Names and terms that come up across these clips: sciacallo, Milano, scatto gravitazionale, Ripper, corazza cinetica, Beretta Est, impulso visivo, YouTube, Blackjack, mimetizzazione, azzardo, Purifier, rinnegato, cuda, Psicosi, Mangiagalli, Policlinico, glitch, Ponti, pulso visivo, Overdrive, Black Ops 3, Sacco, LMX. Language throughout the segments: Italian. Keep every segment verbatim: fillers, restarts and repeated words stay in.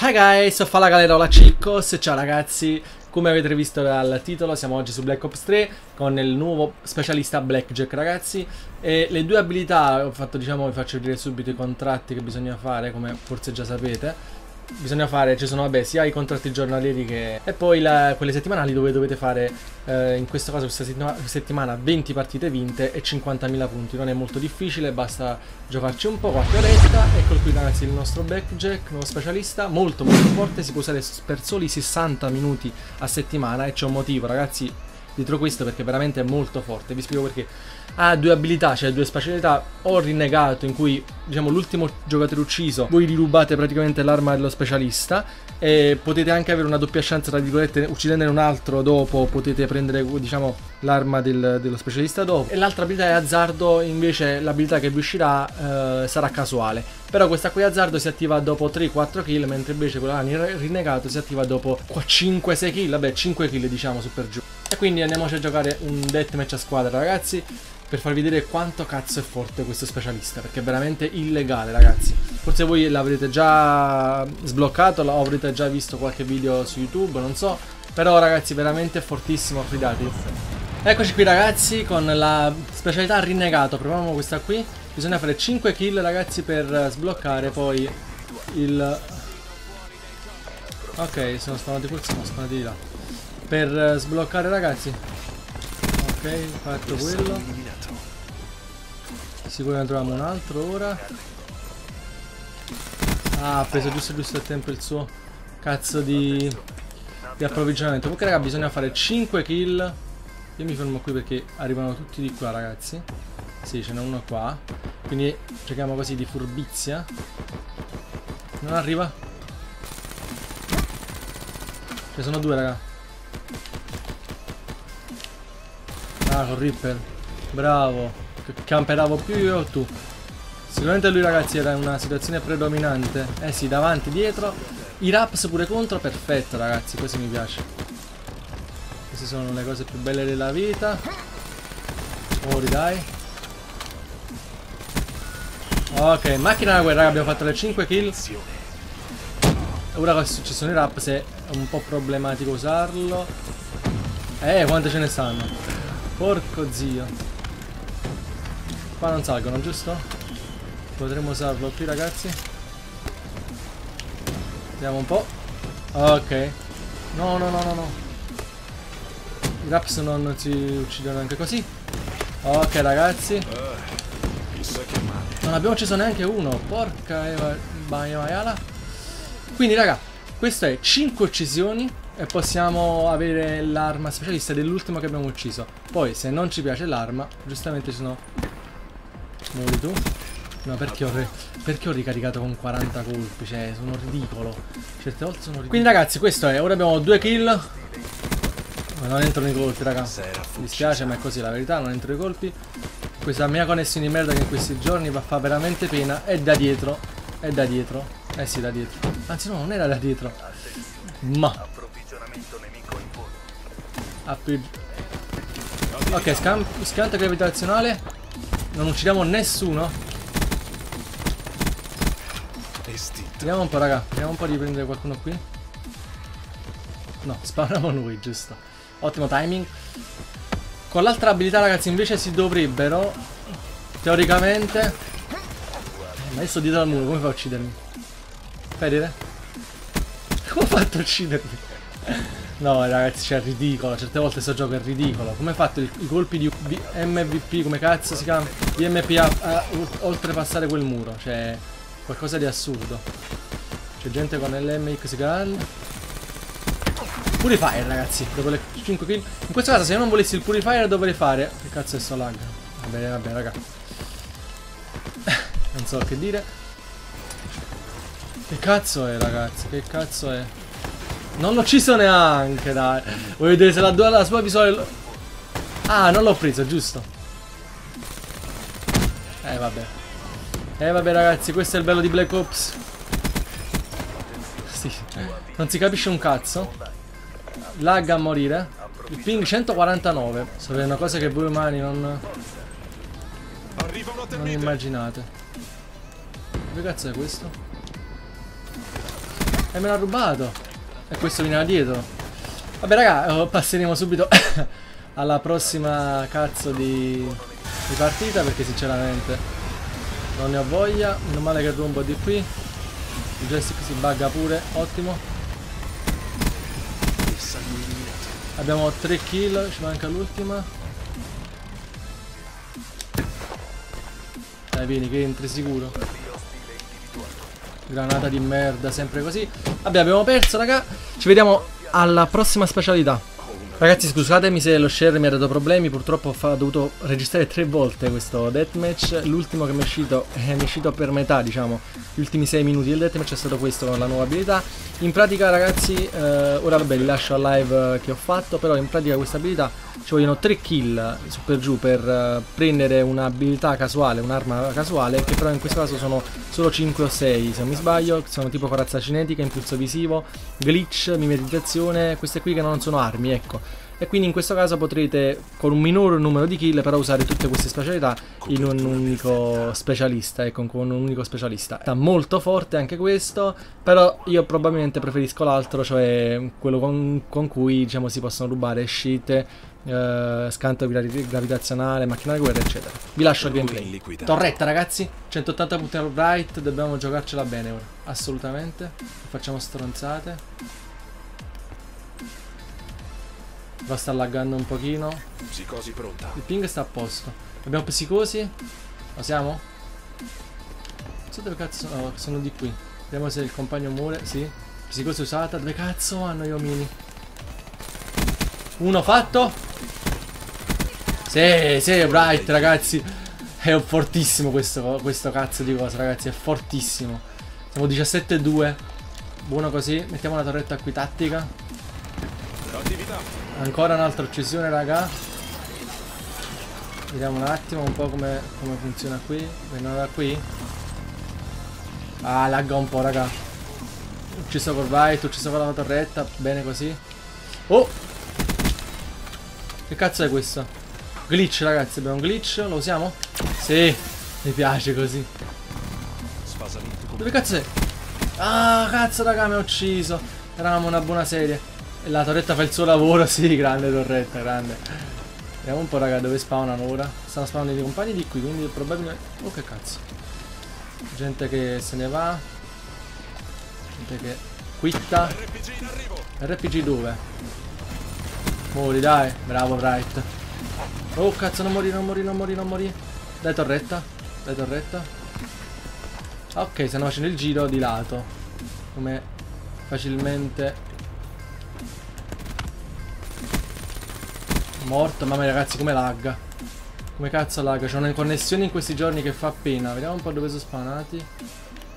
Hi guys, fala galera, hola chicos, ciao ragazzi. Come avete visto dal titolo, siamo oggi su Black Ops tre con il nuovo specialista Blackjack, ragazzi. E le due abilità, ho fatto, diciamo, vi faccio vedere subito i contratti che bisogna fare, come forse già sapete. Bisogna fare, ci sono, vabbè, sia i contratti giornalieri che... E poi la, quelle settimanali dove dovete fare, eh, in questo caso questa settima, settimana, venti partite vinte e cinquantamila punti. Non è molto difficile, basta giocarci un po', qualche oretta. Ecco qui, ragazzi, il nostro Blackjack, nuovo specialista, molto molto forte. Si può usare per soli sessanta minuti a settimana e c'è un motivo, ragazzi, dietro questo, perché veramente è molto forte. Vi spiego perché. Ha due abilità, cioè due specialità, o rinnegato, in cui, diciamo, l'ultimo giocatore ucciso voi rirubate praticamente l'arma dello specialista e potete anche avere una doppia chance, tra virgolette, uccidendo un altro dopo potete prendere, diciamo, l'arma del, dello specialista dopo. E l'altra abilità è azzardo, invece l'abilità che vi uscirà eh, sarà casuale, però questa qui azzardo si attiva dopo tre quattro kill, mentre invece quella rinnegato si attiva dopo cinque sei kill, vabbè, cinque kill, diciamo, su per giù. E quindi andiamoci a giocare un deathmatch a squadra, ragazzi, per farvi vedere quanto cazzo è forte questo specialista, perché è veramente illegale, ragazzi. Forse voi l'avrete già sbloccato, o avrete già visto qualche video su YouTube, non so, però ragazzi veramente fortissimo, fidatevi. Eccoci qui, ragazzi, con la specialità rinnegato. Proviamo questa qui. Bisogna fare cinque kill, ragazzi, per sbloccare poi il... Ok, sono sparati forse, sono sparati di là. Per sbloccare, ragazzi. Ok, fatto quello. Sicuramente troviamo un altro ora. Ah, ha preso giusto giusto a tempo il suo cazzo di, di approvvigionamento. Comunque, raga, bisogna fare cinque kill. Io mi fermo qui perché arrivano tutti di qua, ragazzi. Sì, ce n'è uno qua. Quindi cerchiamo così di furbizia. Non arriva. Ce ne sono due, raga. Ah, con Ripper, bravo, camperavo più io o tu? Sicuramente lui, ragazzi, era in una situazione predominante. Eh sì, davanti, dietro, i raps pure contro, perfetto, ragazzi, così mi piace. Queste sono le cose più belle della vita. Fuori, dai. Ok, macchina da guerra, abbiamo fatto le cinque kill. Ora ci sono i raps, è un po' problematico usarlo. Eh, quante ce ne stanno? Porco zio. Qua non salgono, giusto? Potremmo usarlo qui, ragazzi. Vediamo un po'. Ok. No, no, no, no, no. I raps non si uccidono anche così. Ok, ragazzi. Non abbiamo ucciso neanche uno. Porca eva... Baiala. Quindi, raga, questo è cinque uccisioni e possiamo avere l'arma specialista dell'ultimo che abbiamo ucciso. Poi se non ci piace l'arma, giustamente ci sono... Muori tu. No, perché ho, re... perché ho ricaricato con quaranta colpi? Cioè, sono ridicolo. Certe volte sono ridicolo. Quindi, ragazzi, questo è. Ora abbiamo due kill. Ma non entrano i colpi, raga. Mi dispiace, ma è così la verità, non entrano i colpi. Questa mia connessione di merda che in questi giorni va a fare veramente pena. È da dietro. È da dietro. Eh sì, da dietro. Anzi no, non era da dietro. Ma... Ok, scatto gravitazionale. Non uccidiamo nessuno. Vediamo un po', raga. Vediamo un po' di prendere qualcuno qui. No, spariamo noi, giusto. Ottimo timing. Con l'altra abilità, ragazzi, invece si dovrebbero, teoricamente... eh, ma io sto dietro al muro, come fa a uccidermi? Fai vedere? Come ho fatto a uccidermi? No, ragazzi, cioè, è ridicolo. Certe volte sto gioco è ridicolo. Come hai fatto il, i colpi di M V P, come cazzo si chiama, di M P a, a oltrepassare quel muro? Cioè, qualcosa di assurdo. C'è gente con L M X gun. Purifier, ragazzi, dopo le cinque kill. In questo caso, se io non volessi il Purifier, dovrei fare... Che cazzo è sto lag? Va bene, va bene, raga. Non so che dire. Che cazzo è, ragazzi? Che cazzo è? Non l'ho ucciso neanche, dai. Voglio vedere se la, la sua visuale... Ah, non l'ho preso, giusto. Eh, vabbè. Eh, vabbè, ragazzi, questo è il bello di Black Ops. Sì. Non si capisce un cazzo. Lag a morire. Il ping centoquarantanove. Sono una cosa che voi umani non... non immaginate. Dove cazzo è questo? E me l'ha rubato. E questo veniva dietro. Vabbè raga, passeremo subito alla prossima cazzo di, di partita, perché sinceramente non ne ho voglia. Meno male che rompo di qui. Il joystick si bugga pure, ottimo. Abbiamo tre kill, ci manca l'ultima. Dai vieni che entri sicuro. Granata di merda, sempre così. Vabbè abbiamo perso raga. Ci vediamo alla prossima specialità. Ragazzi scusatemi se lo share mi ha dato problemi. Purtroppo ho dovuto registrare tre volte questo deathmatch. L'ultimo che mi è uscito eh, mi è uscito per metà, diciamo. Gli ultimi sei minuti del deathmatch è stato questo con la nuova abilità. In pratica ragazzi eh, ora vabbè li lascio al live che ho fatto. Però in pratica questa abilità ci vogliono tre kill su per giù per eh, prendere un'abilità casuale, un'arma casuale, che però in questo caso sono solo cinque o sei se non mi sbaglio. Sono tipo corazza cinetica, impulso visivo, glitch, mimetizzazione. Queste qui che non sono armi, ecco. E quindi in questo caso potrete con un minor numero di kill però usare tutte queste specialità in un unico specialista, ecco, con un unico specialista. È molto forte anche questo, però io probabilmente preferisco l'altro, cioè quello con, con cui diciamo si possono rubare scelte, eh, scatto gravitazionale, macchina da guerra eccetera. Vi lascio il gameplay. Torretta ragazzi, centottanta punti al right, dobbiamo giocarcela bene ora, assolutamente, facciamo stronzate. Va sta laggando un pochino. Psicosi pronta. Il ping sta a posto. Abbiamo psicosi. Lo siamo? Non so dove cazzo. No, sono di qui. Vediamo se il compagno muore. Sì. Psicosi usata. Dove cazzo vanno gli omini? Uno fatto. Sì, sì, Bright ragazzi. È fortissimo questo, questo cazzo di cosa, ragazzi. È fortissimo. Siamo diciassette a due. Buono così. Mettiamo una torretta qui tattica. Ancora un'altra uccisione raga. Vediamo un attimo un po' come, come funziona qui. Vengono da qui. Ah lagga un po' raga. Ucciso col right, ucciso con la torretta. Bene così. Oh, che cazzo è questo? Glitch ragazzi, abbiamo un glitch. Lo usiamo? Sì, mi piace così. Dove cazzo è? Ah cazzo raga mi ha ucciso. Eravamo una buona serie. La torretta fa il suo lavoro, sì, grande torretta, grande. Vediamo un po' raga dove spawnano ora. Stanno spawnando i miei compagni di qui, quindi probabilmente... Oh che cazzo. Gente che se ne va. Gente che quitta. R P G dove? Muori dai, bravo Bright. Oh cazzo non morì, non morì, non morì, non morì. Dai torretta, dai torretta. Ok, stanno facendo il giro di lato. Come facilmente... Morto, mamma mia ragazzi come lagga. Come cazzo lagga. C'è una connessione in questi giorni che fa pena. Vediamo un po' dove sono spanati.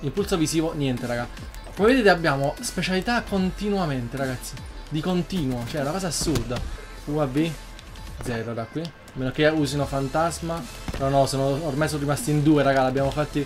Impulso visivo, niente raga. Come vedete abbiamo specialità continuamente ragazzi. Di continuo, cioè è una cosa assurda. U A V zero da qui. A meno che usino fantasma. No no, sono, ormai sono rimasti in due raga. L'abbiamo fatti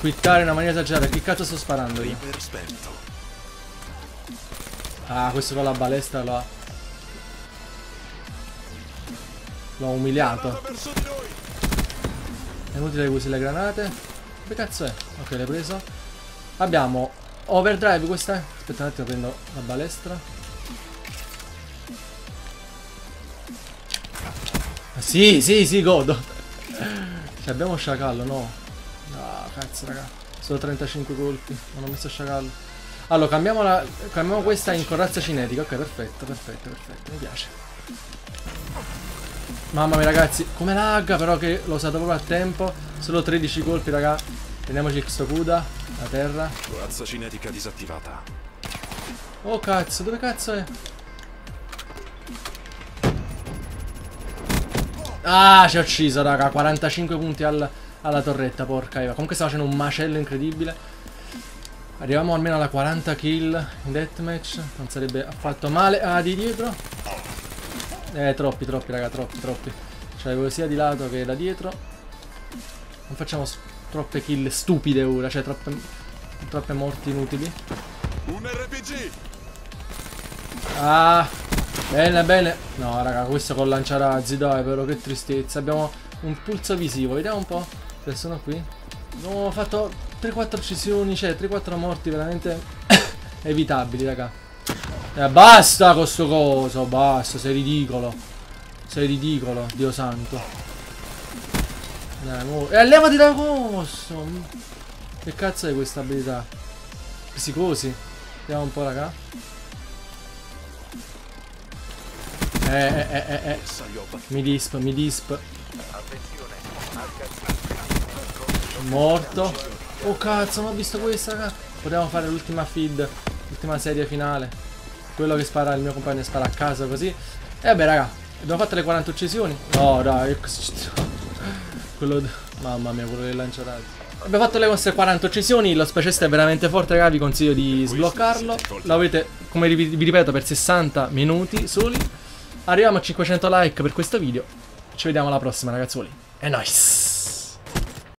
quittare in una maniera esagerata. Che cazzo sto sparando io? Ah questo con la balestra là. L'ho umiliato. È inutile che usi le granate. Che cazzo è? Ok, l'hai preso. Abbiamo Overdrive questa. Aspetta un attimo, prendo la balestra. Sì, sì, sì, godo. Cioè, abbiamo sciacallo, no? No, cazzo, raga. Solo trentacinque colpi. Non ho messo sciacallo. Allora, cambiamo, la, cambiamo questa in corazza cinetica. Ok, perfetto, perfetto, perfetto. Mi piace. Mamma mia ragazzi, come lagga però che l'ho usato proprio a tempo. Solo tredici colpi raga. Prendiamoci questo cuda. La terra. Corazza cinetica disattivata. Oh cazzo, dove cazzo è? Ah ci ho ucciso raga. quarantacinque punti al, alla torretta, porca Eva. Comunque stava facendo un macello incredibile. Arriviamo almeno alla quaranta kill in deathmatch. Non sarebbe affatto male. Ah di dietro. Eh, troppi, troppi, raga, troppi, troppi. Cioè, sia di lato che da dietro. Non facciamo troppe kill stupide ora, cioè troppe, troppe morti inutili. Un R P G. Ah, bene, bene. No, raga, questo col lanciarazzi, dai, però che tristezza. Abbiamo un pulso visivo, vediamo un po'. Se sono qui. Abbiamo fatto tre quattro uccisioni, cioè tre quattro morti veramente evitabili, raga. Eh, basta con sto coso, basta, sei ridicolo. Sei ridicolo, Dio santo. Dai, e eh, levati da coso. Che cazzo è questa abilità? Psicosi. Vediamo un po', raga. Eh, eh, eh, eh, eh. Mi disp, mi disp. Morto. Oh cazzo, non ho visto questa, raga. Potevamo fare l'ultima feed, l'ultima serie finale. Quello che spara, il mio compagno spara a caso così. E vabbè, raga, abbiamo fatto le quaranta uccisioni. No, dai, quello... Mamma mia, quello del lanciarazzi. Abbiamo fatto le vostre quaranta uccisioni, lo specialista è veramente forte, raga, vi consiglio di sbloccarlo. Lo avete, come vi ripeto, per sessanta minuti soli. Arriviamo a cinquecento like per questo video. Ci vediamo alla prossima, ragazzuoli. E nice!